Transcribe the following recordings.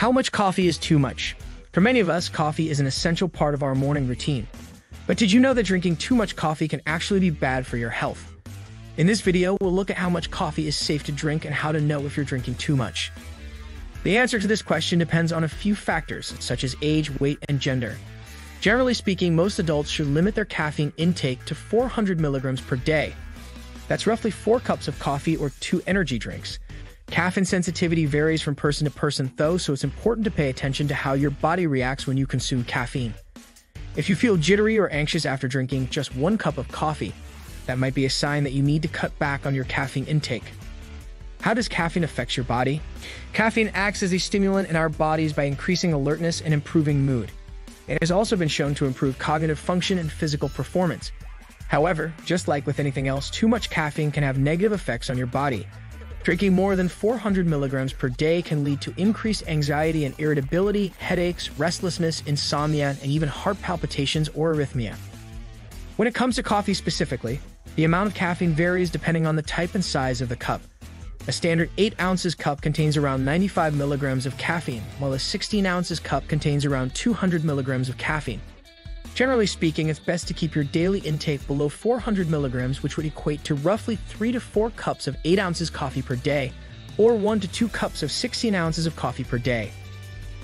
How much coffee is too much? For many of us, coffee is an essential part of our morning routine. But did you know that drinking too much coffee can actually be bad for your health? In this video, we'll look at how much coffee is safe to drink and how to know if you're drinking too much. The answer to this question depends on a few factors, such as age, weight, and gender. Generally speaking, most adults should limit their caffeine intake to 400 milligrams per day. That's roughly 4 cups of coffee or 2 energy drinks. Caffeine sensitivity varies from person to person though, so it's important to pay attention to how your body reacts when you consume caffeine. If you feel jittery or anxious after drinking just 1 cup of coffee, that might be a sign that you need to cut back on your caffeine intake. How does caffeine affect your body? Caffeine acts as a stimulant in our bodies by increasing alertness and improving mood. It has also been shown to improve cognitive function and physical performance. However, just like with anything else, too much caffeine can have negative effects on your body. Drinking more than 400 milligrams per day can lead to increased anxiety and irritability, headaches, restlessness, insomnia, and even heart palpitations or arrhythmia. When it comes to coffee specifically, the amount of caffeine varies depending on the type and size of the cup. A standard 8 ounces cup contains around 95 milligrams of caffeine, while a 16 ounces cup contains around 200 milligrams of caffeine. Generally speaking, it's best to keep your daily intake below 400 milligrams, which would equate to roughly 3 to 4 cups of 8 ounces coffee per day, or 1 to 2 cups of 16 ounces of coffee per day,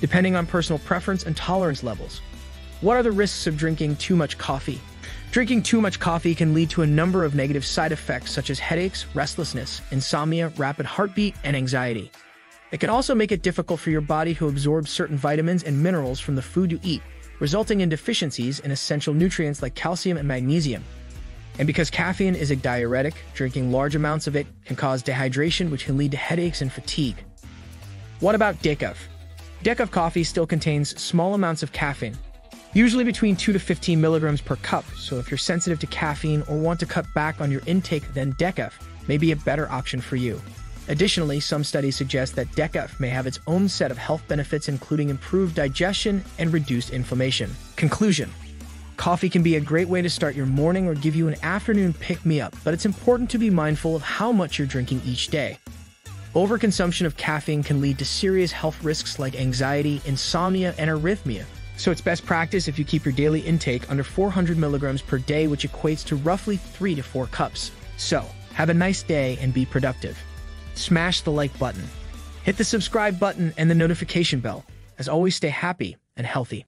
depending on personal preference and tolerance levels. What are the risks of drinking too much coffee? Drinking too much coffee can lead to a number of negative side effects such as headaches, restlessness, insomnia, rapid heartbeat, and anxiety. It can also make it difficult for your body to absorb certain vitamins and minerals from the food you eat, resulting in deficiencies in essential nutrients like calcium and magnesium. And because caffeine is a diuretic, drinking large amounts of it can cause dehydration, which can lead to headaches and fatigue. What about decaf? Decaf coffee still contains small amounts of caffeine, usually between 2 to 15 milligrams per cup, so if you're sensitive to caffeine or want to cut back on your intake, then decaf may be a better option for you. Additionally, some studies suggest that decaf may have its own set of health benefits, including improved digestion and reduced inflammation. Conclusion: coffee can be a great way to start your morning or give you an afternoon pick-me-up, but it's important to be mindful of how much you're drinking each day. Overconsumption of caffeine can lead to serious health risks like anxiety, insomnia, and arrhythmia, so it's best practice if you keep your daily intake under 400 milligrams per day, which equates to roughly 3 to 4 cups. So, have a nice day and be productive. Smash the like button, hit the subscribe button and the notification bell. As always, stay happy and healthy.